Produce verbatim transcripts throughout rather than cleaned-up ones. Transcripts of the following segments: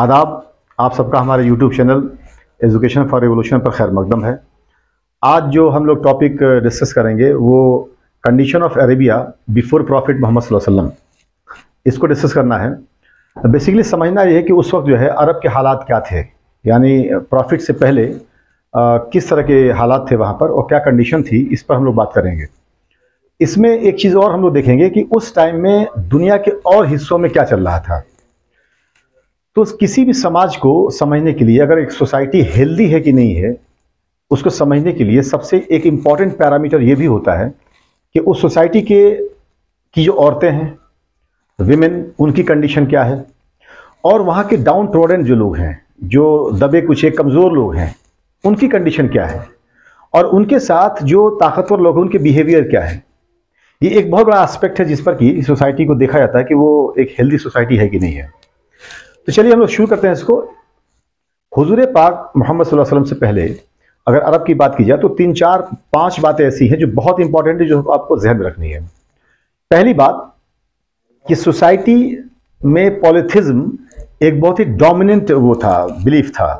आदाब, आप सबका हमारे YouTube channel education for revolution पर खैर मकदम है। आज जो हम लोग टॉपिक डिस्कस करेंगे वो condition of Arabia before prophet Mohammad सल्लल्लाहु अलैहि वसल्लम, इसको डिस्कस करना है। बेसिकली समझना यह है कि उस वक्त जो है अरब के हालात क्या थे, यानी प्रॉफिट से पहले आ, किस तरह के हालात थे वहाँ पर और क्या कंडीशन थी, इस पर हम लोग बात करेंगे। इसमें एक चीज़ और हम लोग देखेंगे कि उस टाइम में दुनिया के और हिस्सों में क्या चल रहा था। तो किसी भी समाज को समझने के लिए, अगर एक सोसाइटी हेल्दी है कि नहीं है, उसको समझने के लिए सबसे एक इम्पॉर्टेंट पैरामीटर ये भी होता है कि उस सोसाइटी के की जो औरतें हैं, विमेन, उनकी कंडीशन क्या है, और वहाँ के डाउन ट्रोडन जो लोग हैं, जो दबे कुचे कमज़ोर लोग हैं, उनकी कंडीशन क्या है, और उनके साथ जो ताकतवर लोग हैं उनके बिहेवियर क्या है। ये एक बहुत बड़ा एस्पेक्ट है जिस पर कि सोसाइटी को देखा जाता है कि वो एक हेल्दी सोसाइटी है कि नहीं है। तो चलिए हम लोग शुरू करते हैं इसको। हुजूर पाक मोहम्मद सल्लल्लाहु अलैहि वसल्लम से पहले अगर अरब की बात की जाए तो तीन चार पांच बातें ऐसी हैं जो बहुत इंपॉर्टेंट है, जो आपको जहन में रखनी है। पहली बात कि सोसाइटी में पॉलिथिज्म एक बहुत ही डोमिनेंट वो था, बिलीफ था,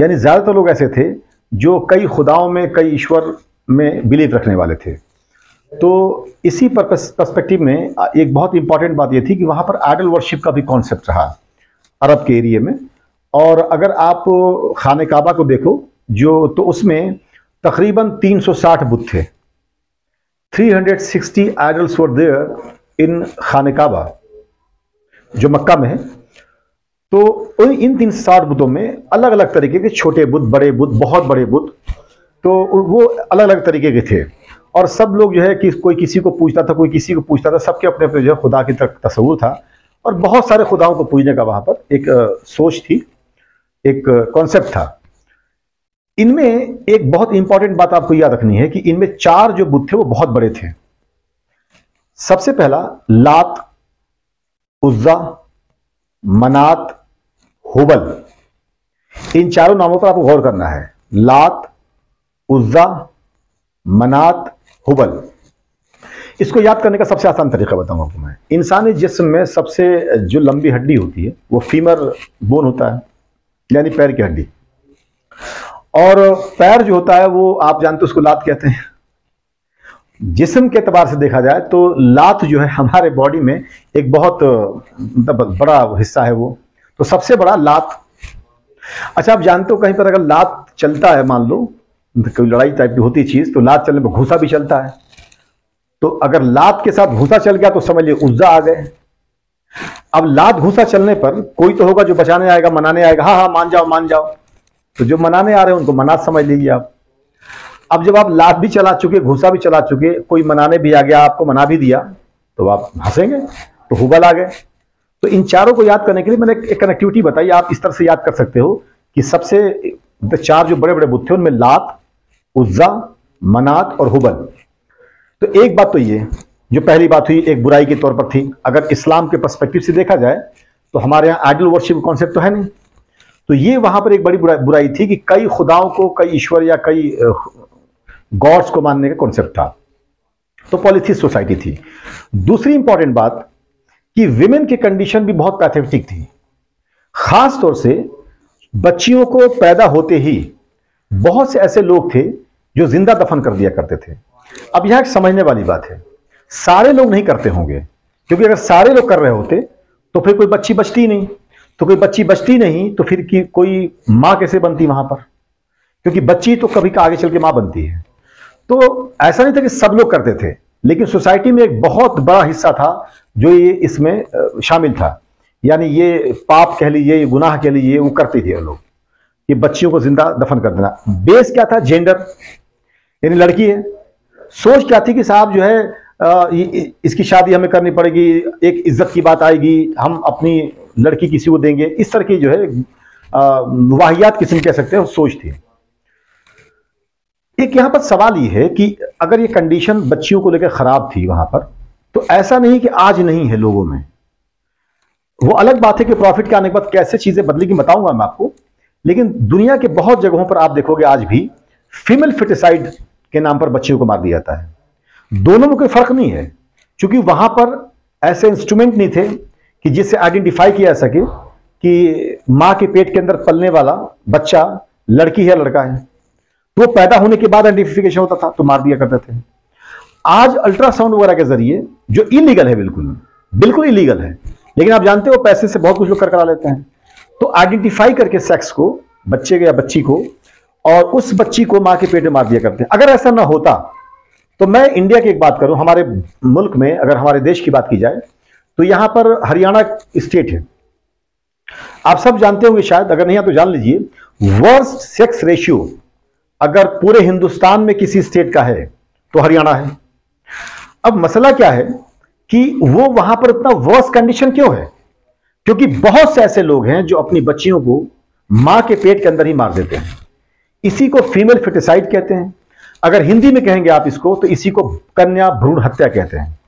यानी ज़्यादातर लोग ऐसे थे जो कई खुदाओं में, कई ईश्वर में बिलीफ रखने वाले थे। तो इसी पर्सपेक्टिव में एक बहुत इंपॉर्टेंट बात यह थी कि वहाँ पर आइडल वर्शिप का भी कॉन्सेप्ट रहा अरब के एरिए में। और अगर आप खाने काबा को देखो जो, तो उसमें तकरीबन तीन सौ साठ बुत थे, तीन सौ साठ आइडल्स वर देयर इन खाने काबा जो मक्का में है। तो इन तीन सौ साठ बुतों में अलग अलग तरीके के छोटे बुत, बड़े बुत, बहुत बड़े बुत, तो वो अलग अलग तरीके के थे। और सब लोग जो है कि कोई किसी को पूछता था, कोई किसी को पूछता था, सबके अपने अपने जो है खुदा की तस्वुर था, और बहुत सारे खुदाओं को पूजने का वहाँ पर एक सोच थी, एक कॉन्सेप्ट था। इनमें एक बहुत इंपॉर्टेंट बात आपको याद रखनी है कि इनमें चार जो बुत थे वो बहुत बड़े थे। सबसे पहला लात, उज्जा, मनात, हुबल। इन चारों नामों पर आपको गौर करना है, लात, उज्जा, मनात, हुबल। इसको याद करने का सबसे आसान तरीका बताऊँ आपको मैं। इंसानी जिस्म में सबसे जो लंबी हड्डी होती है वो फीमर बोन होता है, यानी पैर की हड्डी। और पैर जो होता है वो आप जानते हो, उसको लात कहते हैं। जिस्म के अतबार से देखा जाए तो लात जो है हमारे बॉडी में एक बहुत बड़ा हिस्सा है, वो तो सबसे बड़ा लात। अच्छा, आप जानते हो कहीं पर अगर लात चलता है, मान लो कोई लड़ाई टाइप की होती चीज़, तो लात चलने पर घूसा भी चलता है। तो अगर लात के साथ घूसा चल गया तो समझिए उज्जा आ गए। अब लात घूसा चलने पर कोई तो होगा जो बचाने आएगा, मनाने आएगा, हाँ हाँ मान जाओ मान जाओ, तो जो मनाने आ रहे हैं उनको मनात समझ लीजिए आप। अब जब आप लात भी चला चुके, घूसा भी चला चुके, कोई मनाने भी आ गया, आपको मना भी दिया, तो आप हंसेंगे, तो हुबल आ गए। तो इन चारों को याद करने के लिए मैंने एक कनेक्टिविटी बताई, आप इस तरह से याद कर सकते हो कि सबसे चार जो बड़े बड़े बुत थे उनमें लात, उज्जा, मनात और हुबल। तो एक बात तो ये, जो पहली बात हुई एक बुराई के तौर पर थी। अगर इस्लाम के पर्सपेक्टिव से देखा जाए तो हमारे यहाँ आइडल वर्शिप कॉन्सेप्ट तो है नहीं, तो ये वहाँ पर एक बड़ी बुरा, बुराई थी कि कई खुदाओं को, कई ईश्वर या कई गॉड्स को मानने का कॉन्सेप्ट था। तो पॉलिथिस्ट सोसाइटी थी। दूसरी इंपॉर्टेंट बात कि विमेन की कंडीशन भी बहुत पैथेटिक थी, खास तौर से बच्चियों को पैदा होते ही बहुत से ऐसे लोग थे जो जिंदा दफन कर दिया करते थे। अब यह एक समझने वाली बात है, सारे लोग नहीं करते होंगे, क्योंकि अगर सारे लोग कर रहे होते तो फिर कोई बच्ची बचती नहीं, तो कोई बच्ची बचती नहीं तो फिर की कोई माँ कैसे बनती वहाँ पर, क्योंकि बच्ची तो कभी का आगे चल के माँ बनती है। तो ऐसा नहीं था कि सब लोग करते थे, लेकिन सोसाइटी में एक बहुत बड़ा हिस्सा था जो ये इसमें शामिल था, यानी ये पाप कह लीजिए, गुनाह कह लीजिए, वो करते थे लोग कि बच्चियों को जिंदा दफन कर देना। बेस क्या था? जेंडर, यानी लड़की है। सोच क्या थी कि साहब जो है आ, इसकी शादी हमें करनी पड़ेगी, एक इज्जत की बात आएगी, हम अपनी लड़की किसी को देंगे, इस तरह की जो है वाहियात किस्म कह सकते हैं सोच थी। एक यहाँ पर सवाल ये है कि अगर ये कंडीशन बच्चियों को लेकर खराब थी वहाँ पर, तो ऐसा नहीं कि आज नहीं है लोगों में। वो अलग बात है कि प्रॉफिट के आने के बाद कैसे चीज़ें बदलेगी, बताऊँगा मैं आपको। लेकिन दुनिया के बहुत जगहों पर आप देखोगे आज भी फीमेल फिटिसाइड के नाम पर बच्चियों को मार दिया जाता है। दोनों में कोई फर्क नहीं है, क्योंकि वहां पर ऐसे इंस्ट्रूमेंट नहीं थे कि जिससे आइडेंटिफाई किया जा सके कि माँ के पेट के अंदर पलने वाला बच्चा लड़की है लड़का है, तो वो पैदा होने के बाद आइडेंटिफिकेशन होता था तो मार दिया करते थे। आज अल्ट्रासाउंड वगैरह के जरिए, जो इलीगल है, बिल्कुल बिल्कुल इलीगल है, लेकिन आप जानते हो पैसे से बहुत कुछ लोग कर करा लेते हैं, तो आइडेंटिफाई करके सेक्स को, बच्चे या बच्ची को, और उस बच्ची को माँ के पेट में मार दिया करते हैं। अगर ऐसा ना होता तो मैं इंडिया की एक बात करूँ, हमारे मुल्क में अगर हमारे देश की बात की जाए तो यहाँ पर हरियाणा स्टेट है, आप सब जानते होंगे शायद, अगर नहीं आप तो जान लीजिए, वर्स्ट सेक्स रेशियो अगर पूरे हिंदुस्तान में किसी स्टेट का है तो हरियाणा है। अब मसला क्या है कि वो वहां पर इतना वर्स्ट कंडीशन क्यों है, क्योंकि बहुत से ऐसे लोग हैं जो अपनी बच्चियों को मां के पेट के अंदर ही मार देते हैं। इसी को फीमेल फेटिसाइड कहते हैं, अगर हिंदी में कहेंगे आप इसको तो इसी को कन्या भ्रूण हत्या कहते हैं।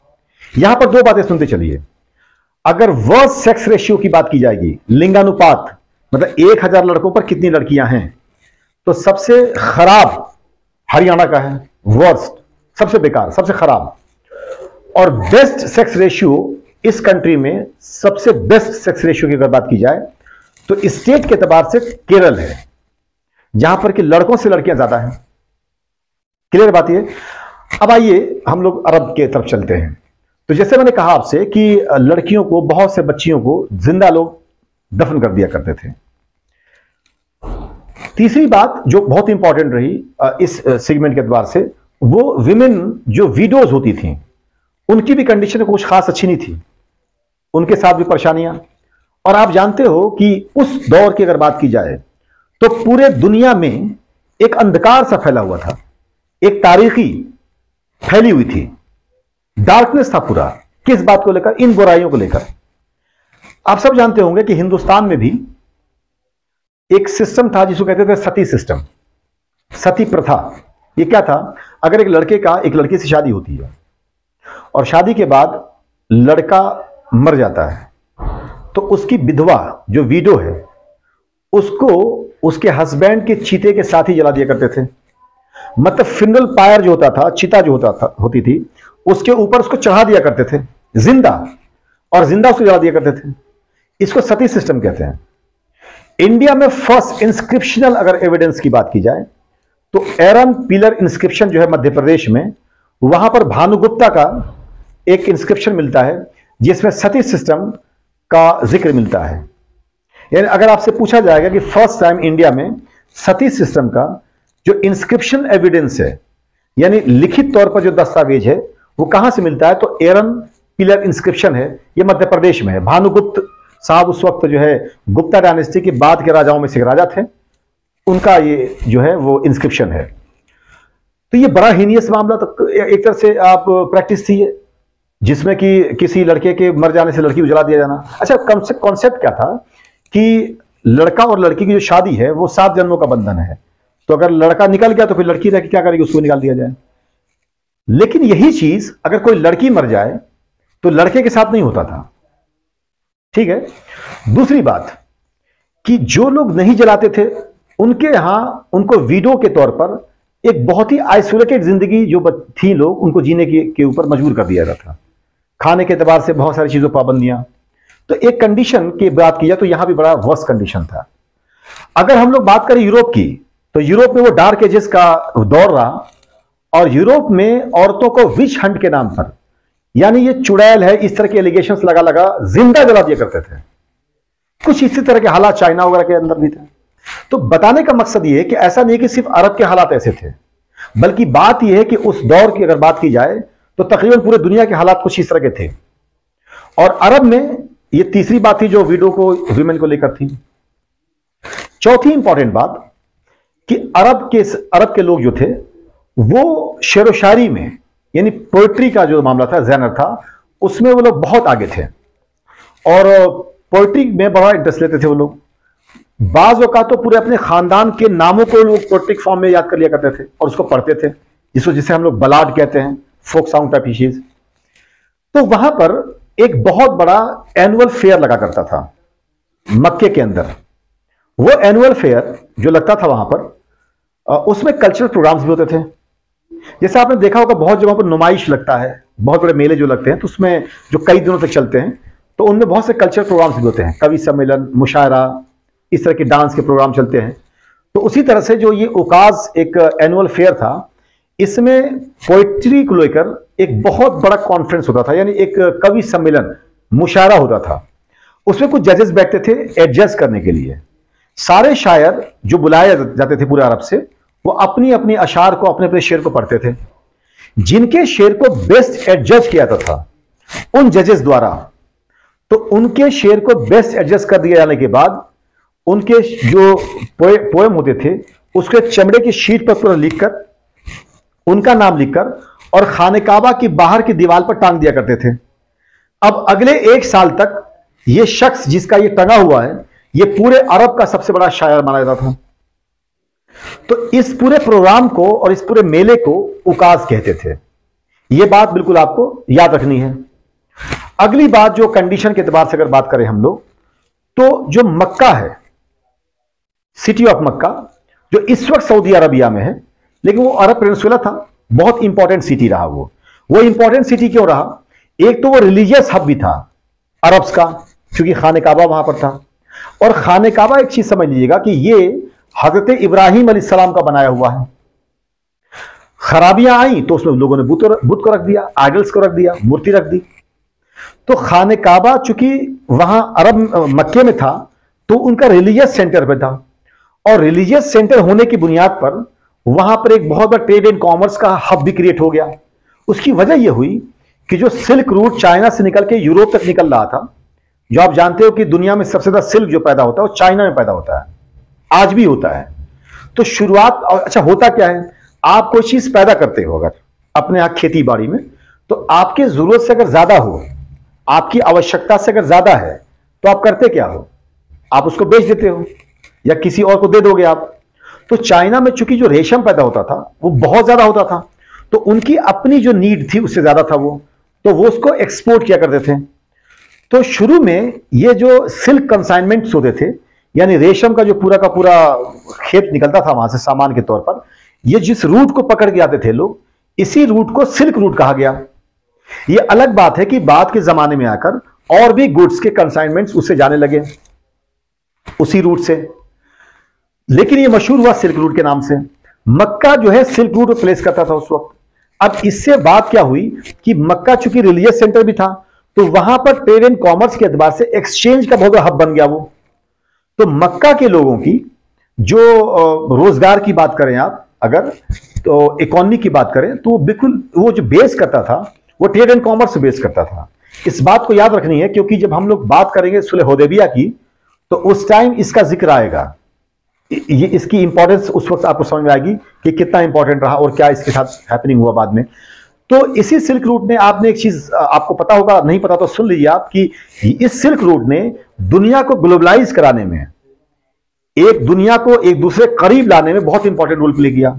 यहां पर दो बातें सुनते चलिए, अगर वर्स्ट सेक्स रेशियो की बात की जाएगी, लिंगानुपात, मतलब एक हजार लड़कों पर कितनी लड़कियां हैं, तो सबसे खराब हरियाणा का है, वर्स्ट, सबसे बेकार, सबसे खराब। और बेस्ट सेक्स रेशियो इस कंट्री में, सबसे बेस्ट सेक्स रेशियो की अगर बात की जाए तो स्टेट के एतबार से केरल है, जहां पर कि लड़कों से लड़कियां ज्यादा हैं। क्लियर बात यह। अब आइए हम लोग अरब के तरफ चलते हैं, तो जैसे मैंने कहा आपसे कि लड़कियों को, बहुत से बच्चियों को जिंदा लोग दफन कर दिया करते थे। तीसरी बात जो बहुत इंपॉर्टेंट रही इस सेगमेंट के एतबार से, वो विमेन जो विडोज होती थी उनकी भी कंडीशन कुछ खास अच्छी नहीं थी, उनके साथ भी परेशानियां। और आप जानते हो कि उस दौर की अगर बात की जाए तो पूरे दुनिया में एक अंधकार सा फैला हुआ था, एक तारीखी फैली हुई थी, डार्कनेस था पूरा, किस बात को लेकर, इन बुराइयों को लेकर। आप सब जानते होंगे कि हिंदुस्तान में भी एक सिस्टम था जिसको कहते थे सती सिस्टम, सती प्रथा। ये क्या था, अगर एक लड़के का एक लड़की से शादी होती है और शादी के बाद लड़का मर जाता है तो उसकी विधवा जो वीडो है उसको उसके हस्बैंड के चीते के साथ ही जला दिया करते थे। मतलब फिनरल पायर जो होता था, चिता जो होता था, होती थी, उसके ऊपर उसको चढ़ा दिया करते थे जिंदा, और जिंदा उसको जला दिया करते थे। इसको सती सिस्टम कहते हैं। इंडिया में फर्स्ट इंस्क्रिप्शनल अगर एविडेंस की बात की जाए तो एरन पिलर इंस्क्रिप्शन जो है मध्य प्रदेश में, वहां पर भानुगुप्ता का एक इंस्क्रिप्शन मिलता है जिसमें सती सिस्टम का जिक्र मिलता है। यानी अगर आपसे पूछा जाएगा कि फर्स्ट टाइम इंडिया में सती सिस्टम का जो इंस्क्रिप्शन एविडेंस है, यानी लिखित तौर पर जो दस्तावेज है, वो कहां से मिलता है, तो एरन पिलर इंस्क्रिप्शन है, ये मध्य प्रदेश में है। भानुगुप्त साहब उस वक्त जो है गुप्ता डायनेस्टी के बाद के राजाओं में से राजा थे, उनका ये जो है वो इंस्क्रिप्शन है। तो ये बड़ा हीनियस मामला, तो एक तरह से आप प्रैक्टिस थी जिसमें कि किसी लड़के के मर जाने से लड़की को जला दिया जाना। अच्छा, कॉन्सेप्ट क्या था कि लड़का और लड़की की जो शादी है वो सात जन्मों का बंधन है, तो अगर लड़का निकल गया तो फिर लड़की रह के क्या करेगी, उसको निकाल दिया जाए। लेकिन यही चीज अगर कोई लड़की मर जाए तो लड़के के साथ नहीं होता था, ठीक है। दूसरी बात कि जो लोग नहीं जलाते थे उनके यहां उनको विडो के तौर पर एक बहुत ही आइसोलेटेड जिंदगी जो थी, लोग उनको जीने के ऊपर मजबूर कर दिया जाता था, खाने के एतबार से बहुत सारी चीजों पर पाबंदियां। तो एक कंडीशन की बात की जाए तो यहां भी बड़ा वर्स कंडीशन था। अगर हम लोग बात करें यूरोप की, तो यूरोप में वो डार्क एजेस का दौर रहा, और यूरोप में औरतों को विच हंट के नाम पर, यानी ये चुड़ैल है, इस तरह के एलिगेशंस लगा लगा जिंदा जला दिया करते थे। कुछ इसी तरह के हालात चाइना वगैरह के अंदर भी थे। तो बताने का मकसद ये है कि ऐसा नहीं कि सिर्फ अरब के हालात ऐसे थे, बल्कि बात यह है कि उस दौर की अगर बात की जाए तो तकरीबन पूरे दुनिया के हालात कुछ इस तरह के थे। और अरब में ये तीसरी बात थी जो वीडियो को, वीमेन को लेकर थी। चौथी इंपॉर्टेंट बात कि अरब के अरब के लोग जो थे वो शेर व शायरी में, यानी पोइट्री का जो मामला था, जैनर था, उसमें वो लोग बहुत आगे थे और पोइट्री में बड़ा इंटरेस्ट लेते थे वो लोग। बाज़ औक़ात तो पूरे अपने खानदान के नामों को लोग पोइट्रिक फॉर्म में याद कर लिया करते थे और उसको पढ़ते थे, जिसको जिसे हम लोग बलाड कहते हैं, फोक सॉन्ग टाइप की चीज। तो वहां पर एक बहुत बड़ा एनुअल फेयर लगा करता था मक्के के अंदर। वो एनुअल फेयर जो लगता था वहां पर, उसमें कल्चरल प्रोग्राम्स भी होते थे। जैसे आपने देखा होगा बहुत जगहों पर नुमाइश लगता है, बहुत बड़े मेले जो लगते हैं, तो उसमें जो कई दिनों तक चलते हैं, तो उनमें बहुत से कल्चरल प्रोग्राम्स भी होते हैं, कवि सम्मेलन, मुशायरा, इस तरह के डांस के प्रोग्राम चलते हैं। तो उसी तरह से जो ये ओकाज एक एनुअल फेयर था, इसमें पोइट्री को लेकर एक बहुत बड़ा कॉन्फ्रेंस होता था, यानी एक कवि सम्मेलन मुशायरा होता था। उसमें कुछ जजेस बैठते थे एडजस्ट करने के लिए। सारे शायर जो बुलाए जाते थे पूरे अरब से, वो अपनी अपनी अशार को, अपने अपने शेर को पढ़ते थे। जिनके शेर को बेस्ट एडजस्ट किया जाता था उन जजेस द्वारा, तो उनके शेर को बेस्ट एडजस्ट कर दिया जाने के बाद उनके जो पोए, पोएम होते थे उसके चमड़े की शीट पर पूरा लिखकर, उनका नाम लिखकर और खाने काबा की बाहर की दीवार पर टांग दिया करते थे। अब अगले एक साल तक ये शख्स जिसका ये टंगा हुआ है, ये पूरे अरब का सबसे बड़ा शायर माना जाता था। तो इस पूरे प्रोग्राम को और इस पूरे मेले को उकाज कहते थे। यह बात बिल्कुल आपको याद रखनी है। अगली बात जो कंडीशन के एतबार से अगर बात करें हम लोग, तो जो मक्का है, सिटी ऑफ मक्का, जो इस वक्त सऊदी अरबिया में है, लेकिन वो अरब पेनिनसुला था, बहुत इंपॉर्टेंट सिटी रहा वो। वो इंपॉर्टेंट सिटी क्यों रहा? एक तो वो रिलीजियस हब भी था अरब्स का, क्योंकि खाने काबा वहां पर था। और खाने काबा एक चीज समझ लीजिएगा कि ये हजरत इब्राहिम अलैहिस्सलाम का बनाया हुआ है। खराबियां आई तो उसमें लोगों ने बुत बुत को रख दिया, आइडल्स को रख दिया, मूर्ति रख दी। तो खाने काबा चूंकि वहां अरब मक्के में था, तो उनका रिलीजियस सेंटर पर था। और रिलीजियस सेंटर होने की बुनियाद पर वहां पर एक बहुत बड़ा ट्रेड एंड कॉमर्स का हब भी क्रिएट हो गया। उसकी वजह यह हुई कि जो सिल्क रूट चाइना से निकल के यूरोप तक निकल रहा था, जो आप जानते हो कि दुनिया में सबसे ज्यादा सिल्क जो पैदा होता है वो चाइना में पैदा होता है, आज भी होता है। तो शुरुआत, अच्छा होता क्या है, आप कोई चीज पैदा करते हो अगर अपने यहाँ खेती बाड़ी में, तो आपकी जरूरत से अगर ज्यादा हो, आपकी आवश्यकता से अगर ज्यादा है, तो आप करते क्या हो, आप उसको बेच देते हो या किसी और को दे दोगे आप। तो चाइना में चूंकि जो रेशम पैदा होता था वो बहुत ज्यादा होता था, तो उनकी अपनी जो नीड थी उससे ज्यादा था वो, तो वो उसको एक्सपोर्ट किया करते थे। तो शुरू में ये जो सिल्क कंसाइनमेंट्स होते थे, यानी रेशम का जो पूरा का पूरा खेत निकलता था वहां से सामान के तौर पर, ये जिस रूट को पकड़ के आते थे लोग, इसी रूट को सिल्क रूट कहा गया। ये अलग बात है कि बाद के जमाने में आकर और भी गुड्स के कंसाइनमेंट्स उससे जाने लगे, उसी रूट से, लेकिन ये मशहूर हुआ सिल्क रूट के नाम से। मक्का जो है सिल्क रूट प्लेस करता था उस वक्त। अब इससे बात क्या हुई कि मक्का चूंकि रिलीजियस सेंटर भी था, तो वहां पर ट्रेड एंड कॉमर्स के एतबार से एक्सचेंज का बहुत बड़ा हब बन गया वो। तो मक्का के लोगों की जो रोजगार की बात करें आप अगर, तो इकोनॉमी की बात करें, तो बिल्कुल वो जो बेस करता था वो ट्रेड एंड कॉमर्स से बेस करता था। इस बात को याद रखनी है, क्योंकि जब हम लोग बात करेंगे सुलह हुदैबिया की, तो उस टाइम इसका जिक्र आएगा। ये इसकी इंपॉर्टेंस उस वक्त आपको समझ में आएगी कि कितना इंपॉर्टेंट रहा और क्या इसके साथ हैपनिंग हुआ बाद में। तो इसी सिल्क रूट ने, आपने एक चीज आपको पता होगा, नहीं पता तो सुन लीजिए आप, कि इस सिल्क रूट ने दुनिया को ग्लोबलाइज कराने में, एक दुनिया को एक दूसरे करीब लाने में बहुत इंपॉर्टेंट रोल प्ले किया।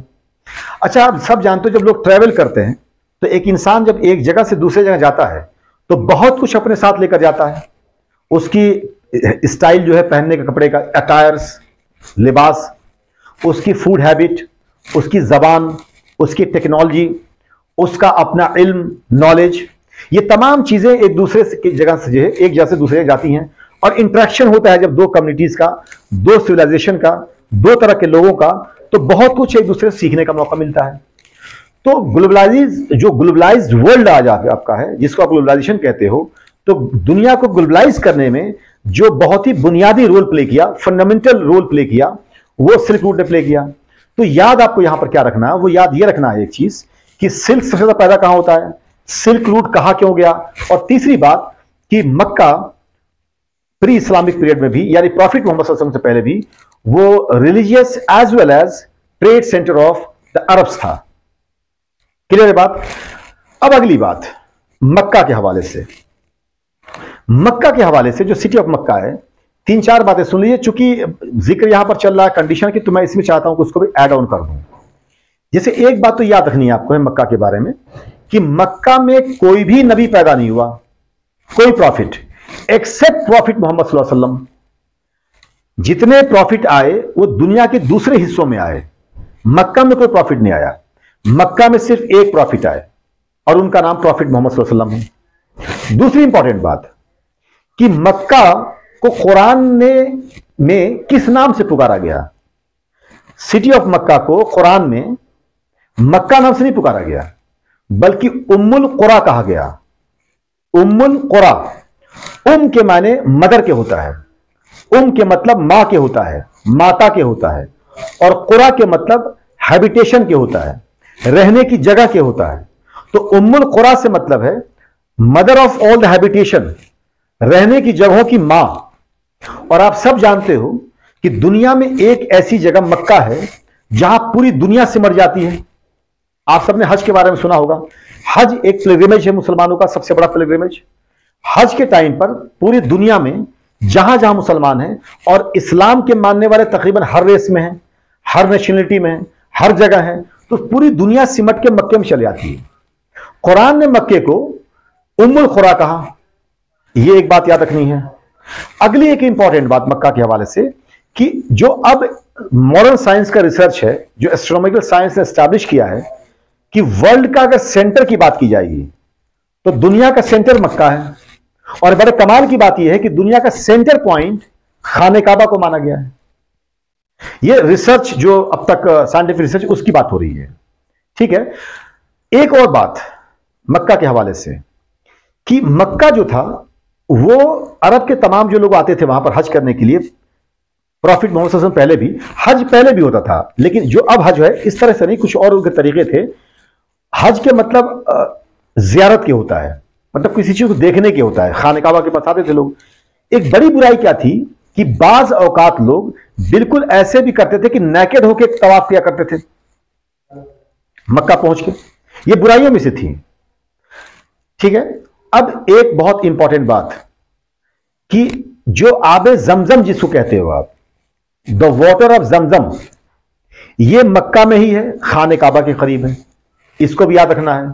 अच्छा, आप सब जानते हो जब लोग ट्रेवल करते हैं तो एक इंसान जब एक जगह से दूसरे जगह जाता है तो बहुत कुछ अपने साथ लेकर जाता है। उसकी स्टाइल जो है पहनने के कपड़े का, अटायर्स, लिबास, उसकी फूड हैबिट, उसकी ज़बान, उसकी टेक्नोलॉजी, उसका अपना इल्म, नॉलेज, ये तमाम चीज़ें एक दूसरे से जगह से जो है एक जगह से दूसरे जगह जाती हैं। और इंटरेक्शन होता है जब दो कम्युनिटीज़ का, दो सिविलाइजेशन का, दो तरह के लोगों का, तो बहुत कुछ एक दूसरे से सीखने का मौका मिलता है। तो ग्लोबलाइज, जो ग्लोबलाइज वर्ल्ड आज आपका है, जिसको आप ग्लोबलाइजेशन कहते हो, तो दुनिया को ग्लोबलाइज करने में जो बहुत ही बुनियादी रोल प्ले किया, फंडामेंटल रोल प्ले किया, वो सिल्क रूट ने प्ले किया। तो याद आपको यहां पर क्या रखना है, वो याद ये रखना है एक चीज कि सिल्क सबसे ज्यादा पैदा कहां होता है, सिल्क रूट कहां क्यों गया। और तीसरी बात कि मक्का प्री इस्लामिक पीरियड में भी, यानी प्रॉफिट मोहम्मद सल्लल्लाहु अलैहि वसल्लम से पहले भी, वो religious as well as trade centre of the Arabs था। क्लियर है बात। अब अगली बात मक्का के हवाले से, मक्का के हवाले से जो सिटी ऑफ मक्का है, तीन चार बातें सुन लीजिए। चूंकि जिक्र यहां पर चल रहा है कंडीशन की, तो मैं इसमें चाहता हूं कि उसको भी ऐड ऑन कर दूं। जैसे एक बात तो याद रखनी है आपको है मक्का के बारे में, कि मक्का में कोई भी नबी पैदा नहीं हुआ, कोई प्रॉफिट, एक्सेप्ट प्रॉफिट मोहम्मद सल्लल्लाहु अलैहि वसल्लम। जितने प्रॉफिट आए वो दुनिया के दूसरे हिस्सों में आए, मक्का में कोई प्रॉफिट नहीं आया। मक्का में सिर्फ एक प्रॉफिट आए और उनका नाम प्रॉफिट मोहम्मद सल्लल्लाहु अलैहि वसल्लम है। दूसरी इंपॉर्टेंट बात कि मक्का को कुरान ने में किस नाम से पुकारा गया। सिटी ऑफ मक्का को कुरान में मक्का नाम से नहीं पुकारा गया, बल्कि उम्मुल कुरा कहा गया। उम्मुल कुरा, उम के माने मदर के होता है, उम के मतलब माँ के होता है, माता के होता है, और कुरा के मतलब हैबिटेशन के होता है, रहने की जगह के होता है। तो उम्मुल कुरा से मतलब है mother of all the habitation, रहने की जगहों की माँ। और आप सब जानते हो कि दुनिया में एक ऐसी जगह मक्का है जहां पूरी दुनिया सिमट जाती है। आप सबने हज के बारे में सुना होगा। हज एक पिलग्रिमेज है, मुसलमानों का सबसे बड़ा पिलग्रिमेज। हज के टाइम पर पूरी दुनिया में जहां जहां मुसलमान हैं और इस्लाम के मानने वाले तकरीबन हर रेस में हैं, हर नेशनलिटी में हैं, हर जगह हैं, तो पूरी दुनिया सिमट के मक्के में चली जाती है। कुरान ने मक्के को उम्मुल कुरा कहा, यह एक बात याद रखनी है। अगली एक इंपॉर्टेंट बात मक्का के हवाले से कि जो अब मॉडर्न साइंस का रिसर्च है, जो एस्ट्रोनॉमिकल साइंस ने एस्टैब्लिश किया है कि वर्ल्ड का अगर सेंटर की बात की जाएगी तो दुनिया का सेंटर मक्का है। और बड़े कमाल की बात यह है कि दुनिया का सेंटर पॉइंट खाने काबा को माना गया है। यह रिसर्च जो अब तक साइंटिफिक रिसर्च उसकी बात हो रही है, ठीक है। एक और बात मक्का के हवाले से कि मक्का जो था वो अरब के तमाम जो लोग आते थे वहां पर हज करने के लिए, प्रॉफिट मोहम्मद सल्लल्लाहु अलैहि वसल्लम पहले भी हज पहले भी होता था, लेकिन जो अब हज है इस तरह से नहीं, कुछ और उनके तरीके थे। हज के मतलब जियारत के होता है, मतलब किसी चीज को देखने के होता है। खाने काबा के पास आते थे लोग। एक बड़ी बुराई क्या थी कि बाज औकात लोग बिल्कुल ऐसे भी करते थे कि नैकेड होकर तवाफ किया करते थे मक्का पहुंच के। ये बुराइयों में से थी, ठीक है। अब एक बहुत इंपॉर्टेंट बात कि जो आबे जमजम जिसको कहते हो आप, द वॉटर ऑफ जमजम, ये मक्का में ही है, खाने काबा के करीब है। इसको भी याद रखना है।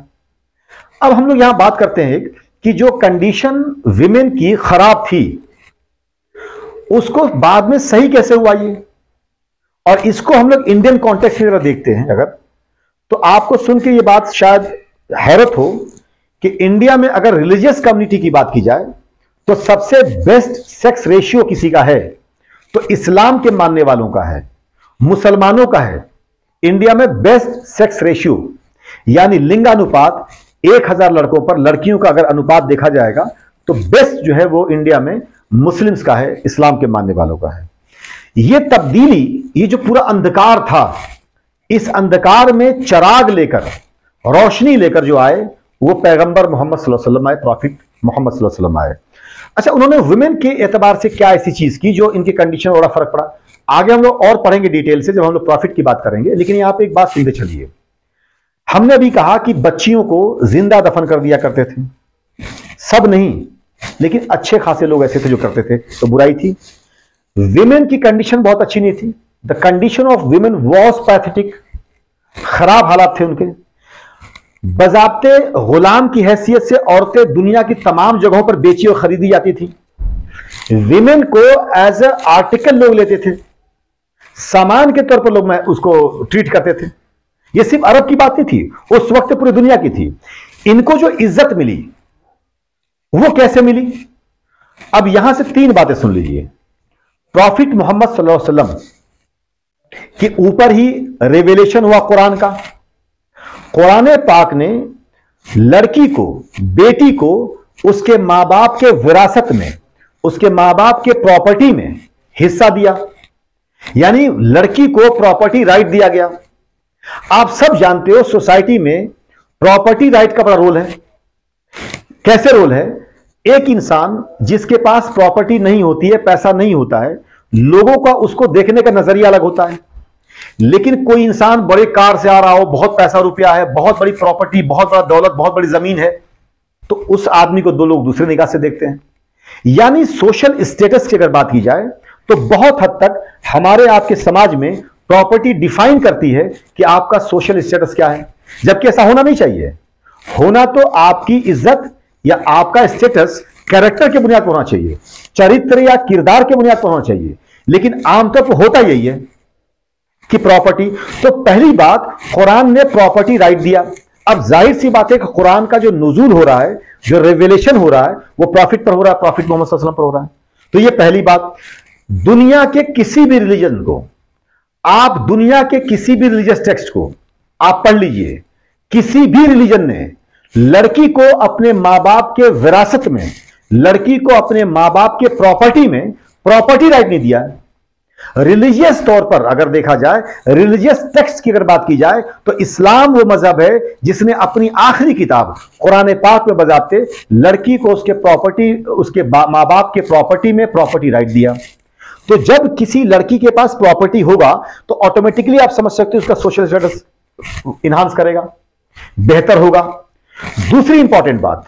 अब हम लोग यहां बात करते हैं कि जो कंडीशन विमेन की खराब थी उसको बाद में सही कैसे हुआ ये, और इसको हम लोग इंडियन कॉन्टेक्स्ट में देखते हैं अगर, तो आपको सुन के ये बात शायद हैरत हो कि इंडिया में अगर रिलीजियस कम्युनिटी की बात की जाए तो सबसे बेस्ट सेक्स रेशियो किसी का है तो इस्लाम के मानने वालों का है, मुसलमानों का है। इंडिया में बेस्ट सेक्स रेशियो यानी लिंगानुपात एक हजार लड़कों पर लड़कियों का अगर अनुपात देखा जाएगा तो बेस्ट जो है वो इंडिया में मुस्लिम्स का है, इस्लाम के मानने वालों का है। ये तब्दीली, ये जो पूरा अंधकार था, इस अंधकार में चिराग लेकर, रोशनी लेकर जो आए वो पैगंबर मोहम्मद सल्लल्लाहु अलैहि वसल्लम आए, प्रॉफिट मोहम्मद सल्लल्लाहु अलैहि वसल्लम आए। अच्छा, उन्होंने वुमेन के एतबार से क्या ऐसी चीज की जो इनके कंडीशन में बड़ा फर्क पड़ा, आगे हम लोग और पढ़ेंगे डिटेल से जब हम लोग प्रॉफिट की बात करेंगे। लेकिन यहाँ पे एक बात सीधे चलिए, हमने भी कहा कि बच्चियों को जिंदा दफन कर दिया करते थे, सब नहीं लेकिन अच्छे खासे लोग ऐसे थे जो करते थे, तो बुराई थी। विमेन की कंडीशन बहुत अच्छी नहीं थी, the condition of women was pathetic, खराब हालात थे उनके। बजाबते गुलाम की हैसियत से औरतें दुनिया की तमाम जगहों पर बेची और खरीदी जाती थी। विमेन को एज ए आर्टिकल लोग लेते थे, सामान के तौर पर लोग मैं उसको ट्रीट करते थे। ये सिर्फ अरब की बात नहीं थी, उस वक्त पूरी दुनिया की थी। इनको जो इज्जत मिली वो कैसे मिली, अब यहां से तीन बातें सुन लीजिए। प्रॉफिट मोहम्मद सल्लल्लाहु अलैहि वसल्लम के ऊपर ही रेवेलेशन हुआ कुरान का। कुरान पाक ने लड़की को, बेटी को उसके माँ बाप के विरासत में, उसके माँ बाप के प्रॉपर्टी में हिस्सा दिया, यानी लड़की को प्रॉपर्टी राइट दिया गया। आप सब जानते हो सोसाइटी में प्रॉपर्टी राइट का बड़ा रोल है। कैसे रोल है, एक इंसान जिसके पास प्रॉपर्टी नहीं होती है, पैसा नहीं होता है, लोगों का उसको देखने का नजरिया अलग होता है। लेकिन कोई इंसान बड़े कार से आ रहा हो, बहुत पैसा रुपया है, बहुत बड़ी प्रॉपर्टी, बहुत बड़ा दौलत, बहुत बड़ी जमीन है, तो उस आदमी को दो लोग दूसरे निगाह से देखते हैं। यानी सोशल स्टेटस की अगर बात की जाए तो बहुत हद तक हमारे आपके समाज में प्रॉपर्टी डिफाइन करती है कि आपका सोशल स्टेटस क्या है, जबकि ऐसा होना नहीं चाहिए। होना तो आपकी इज्जत या आपका स्टेटस कैरेक्टर के बुनियाद पर होना चाहिए, चरित्र या किरदार के बुनियाद पर होना चाहिए, लेकिन आमतौर पर होता यही है कि प्रॉपर्टी। तो पहली बात, कुरान ने प्रॉपर्टी राइट दिया। अब जाहिर सी बात है कि कुरान का जो नुज़ूल हो रहा है जो रेवलेशन हो रहा है वो प्रॉफिट पर हो रहा है, प्रॉफिट मोहम्मद सल्लल्लाहु अलैहि वसल्लम पर हो रहा है। तो ये पहली बात। दुनिया के किसी भी रिलीजन को आप, दुनिया के किसी भी रिलीजियस टेक्स्ट को आप पढ़ लीजिए, किसी भी रिलीजन ने लड़की को अपने माँ बाप के विरासत में, लड़की को अपने माँ बाप के प्रॉपर्टी में प्रॉपर्टी राइट नहीं दिया है। रिलीजियस तौर पर अगर देखा जाए, रिलीजियस टेक्स्ट की अगर बात की जाए तो इस्लाम वो मजहब है जिसने अपनी आखिरी किताब कुरान पाक में बजाते लड़की को उसके प्रॉपर्टी, उसके माँ बाप के प्रॉपर्टी में प्रॉपर्टी राइट दिया। तो जब किसी लड़की के पास प्रॉपर्टी होगा तो ऑटोमेटिकली आप समझ सकते हो उसका सोशल स्टेटस इनहांस करेगा, बेहतर होगा। दूसरी इंपॉर्टेंट बात,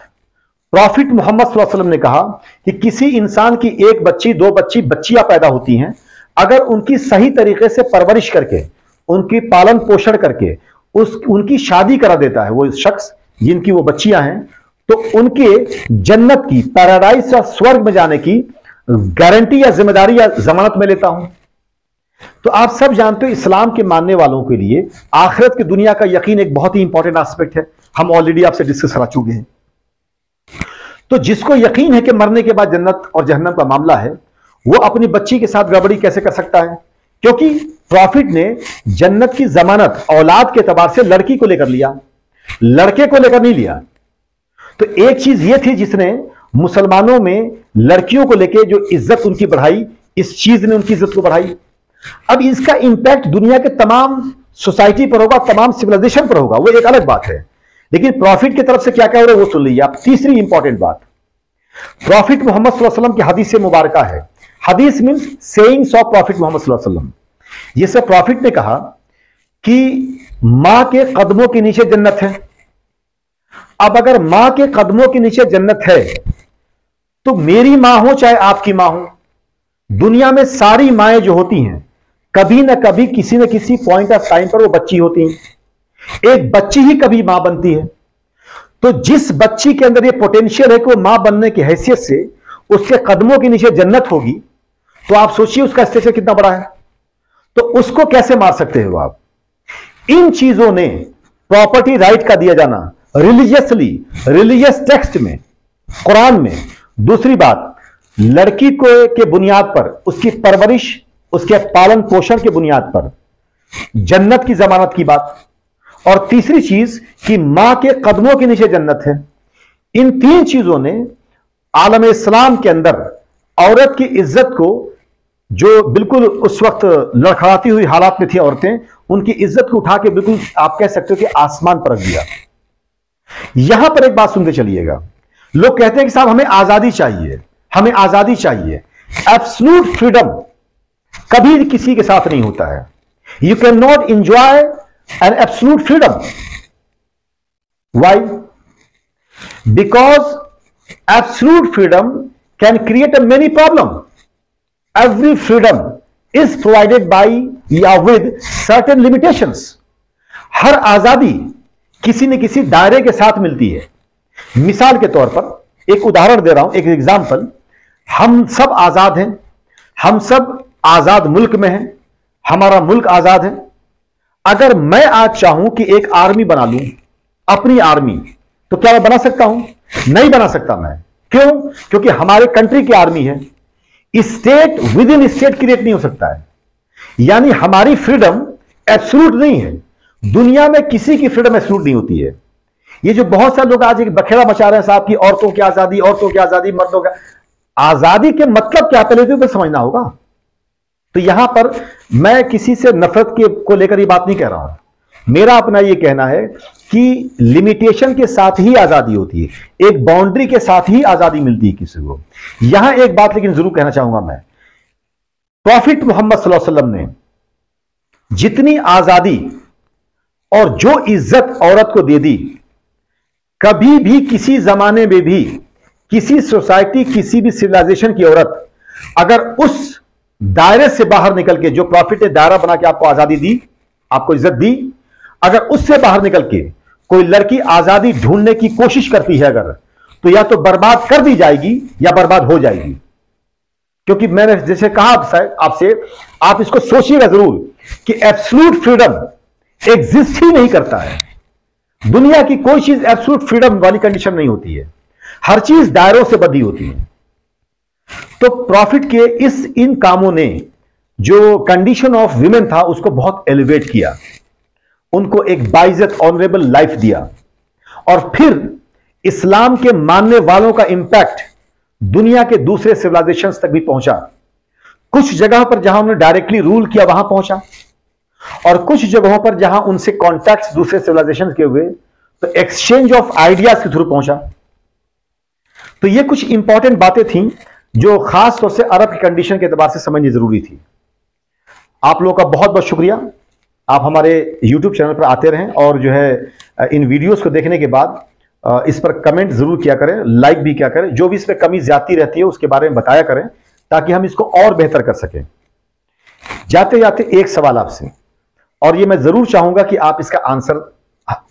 प्रॉफिट मोहम्मद सल्लल्लाहु अलैहि वसल्लम ने कहा कि किसी इंसान की एक बच्ची, दो बच्ची, बच्चियां पैदा होती हैं, अगर उनकी सही तरीके से परवरिश करके, उनकी पालन पोषण करके उस उनकी शादी करा देता है वो शख्स जिनकी वो बच्चियां हैं, तो उनके जन्नत की, पैराडाइज या स्वर्ग में जाने की गारंटी या जिम्मेदारी या जमानत में लेता हूं। तो आप सब जानते हो इस्लाम के मानने वालों के लिए आखिरत की दुनिया का यकीन एक बहुत ही इंपॉर्टेंट एस्पेक्ट है। हम ऑलरेडी आपसे डिस्कस करा चुके हैं। तो जिसको यकीन है कि मरने के बाद जन्नत और जहन्नम का मामला है, वो अपनी बच्ची के साथ गड़बड़ी कैसे कर सकता है? क्योंकि प्रॉफिट ने जन्नत की जमानत औलाद के एतबार से लड़की को लेकर लिया, लड़के को लेकर नहीं लिया। तो एक चीज यह थी जिसने मुसलमानों में लड़कियों को लेके जो इज्जत उनकी बढ़ाई, इस चीज ने उनकी इज्जत को बढ़ाई। अब इसका इंपैक्ट दुनिया के तमाम सोसाइटी पर होगा, तमाम सिविलाइजेशन पर होगा, वो एक अलग बात है। लेकिन प्रॉफिट की तरफ से क्या क्या हो रहा है वो सुन लीजिए आप। तीसरी इंपॉर्टेंट बात, प्रॉफिट मोहम्मद सल्लल्लाहु अलैहि वसल्लम की हदीस मुबारका है। हदीस means sayings of prophet Mohammad सल्लल्लाहु अलैहि वसल्लम, जिससे प्रॉफिट ने कहा कि मां के कदमों के नीचे जन्नत है। अब अगर मां के कदमों के नीचे जन्नत है तो मेरी मां हो चाहे आपकी मां हो, दुनिया में सारी माएं जो होती हैं कभी ना कभी किसी न किसी पॉइंट ऑफ टाइम पर वो बच्ची होती हैं। एक बच्ची ही कभी मां बनती है। तो जिस बच्ची के अंदर ये पोटेंशियल है कि वो मां बनने की हैसियत से उसके कदमों के नीचे जन्नत होगी, तो आप सोचिए उसका स्टेचर कितना बड़ा है। तो उसको कैसे मार सकते हो आप? इन चीजों ने, प्रॉपर्टी राइट का दिया जाना रिलीजियसली, रिलीजियस टेक्स्ट में, कुरान में। दूसरी बात, लड़की को के बुनियाद पर, उसकी परवरिश, उसके पालन पोषण के बुनियाद पर जन्नत की जमानत की बात। और तीसरी चीज कि मां के कदमों के नीचे जन्नत है। इन तीन चीजों ने आलम इस्लाम के अंदर औरत की इज्जत को, जो बिल्कुल उस वक्त लड़खड़ाती हुई हालात में थी औरतें, उनकी इज्जत को उठा के बिल्कुल आप कह सकते हो कि आसमान पर रख दिया। यहां पर एक बात सुनते चलिएगा। लोग कहते हैं कि साहब हमें आजादी चाहिए, हमें आजादी चाहिए। एब्सोल्यूट फ्रीडम कभी किसी के साथ नहीं होता है। You can not enjoy an absolute freedom. Why? Because absolute freedom can create a many problem. Every freedom is provided by या विद सर्टेन लिमिटेशंस। हर आजादी किसी न किसी दायरे के साथ मिलती है। मिसाल के तौर पर एक उदाहरण दे रहा हूं, एक एग्जाम्पल। हम सब आजाद हैं, हम सब आजाद मुल्क में हैं, हमारा मुल्क आजाद है। अगर मैं आज चाहूं कि एक आर्मी बना लूं, अपनी आर्मी, तो क्या मैं बना सकता हूं? नहीं बना सकता मैं। क्यों? क्योंकि हमारे कंट्री की आर्मी है। State within state create नहीं हो सकता है। यानी हमारी फ्रीडम एब्सोल्यूट नहीं है। दुनिया में किसी की फ्रीडम एब्सोल्यूट नहीं होती है। ये जो बहुत सारे लोग आज एक बखेड़ा मचा रहे हैं साहब की औरतों की आजादी, औरतों की आजादी, मर्दों का आजादी, के मतलब क्या पहले तो समझना होगा। तो यहां पर मैं किसी से नफरत के को लेकर ये बात नहीं कह रहा हूं। मेरा अपना ये कहना है कि लिमिटेशन के साथ ही आजादी होती है, एक बाउंड्री के साथ ही आजादी मिलती है किसी को। यहां एक बात लेकिन जरूर कहना चाहूंगा मैं, प्रॉफिट मोहम्मद सल्लल्लाहु अलैहि वसल्लम ने जितनी आजादी और जो इज्जत औरत को दे दी, कभी भी किसी जमाने में भी किसी सोसाइटी, किसी भी सिविलाइजेशन की औरत अगर उस दायरे से बाहर निकल के, जो प्रॉफिट ने दायरा बना के आपको आजादी दी, आपको इज्जत दी, अगर उससे बाहर निकल के कोई लड़की आजादी ढूंढने की कोशिश करती है अगर, तो या तो बर्बाद कर दी जाएगी या बर्बाद हो जाएगी। क्योंकि मैंने जैसे कहा आपसे, आप इसको सोचिएगा जरूर कि एब्सोल्यूट फ्रीडम एग्जिस्ट ही नहीं करता है। दुनिया की कोई चीज एब्सोल्यूट फ्रीडम वाली कंडीशन नहीं होती है। हर चीज दायरों से बंधी होती है। तो प्रॉफिट के इस इन कामों ने जो कंडीशन ऑफ विमेन था उसको बहुत एलिवेट किया, उनको एक बाइज्जत ऑनरेबल लाइफ दिया। और फिर इस्लाम के मानने वालों का इंपैक्ट दुनिया के दूसरे सिविलाइजेशंस तक भी पहुंचा। कुछ जगह पर जहां उन्होंने डायरेक्टली रूल किया वहां पहुंचा, और कुछ जगहों पर जहां उनसे कॉन्टैक्ट्स दूसरे सिविलाइजेशंस के हुए तो एक्सचेंज ऑफ आइडियाज के थ्रू पहुंचा। तो ये कुछ इंपॉर्टेंट बातें थी जो खास तौर से अरब की कंडीशन के अतबार से समझनी जरूरी थी। आप लोगों का बहुत बहुत शुक्रिया, आप हमारे यूट्यूब चैनल पर आते रहें और जो है इन वीडियोस को देखने के बाद इस पर कमेंट ज़रूर किया करें, लाइक भी किया करें। जो भी इस पर कमी ज़्यादती रहती है उसके बारे में बताया करें ताकि हम इसको और बेहतर कर सकें। जाते जाते एक सवाल आपसे, और ये मैं ज़रूर चाहूँगा कि आप इसका आंसर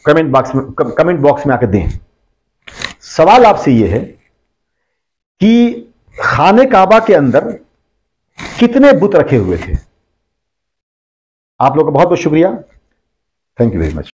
कमेंट बॉक्स में कमेंट बॉक्स में आकर दें। सवाल आपसे ये है कि खाने काबा के अंदर कितने बुत रखे हुए थे? आप लोगों का बहुत बहुत शुक्रिया, थैंक यू वेरी मच।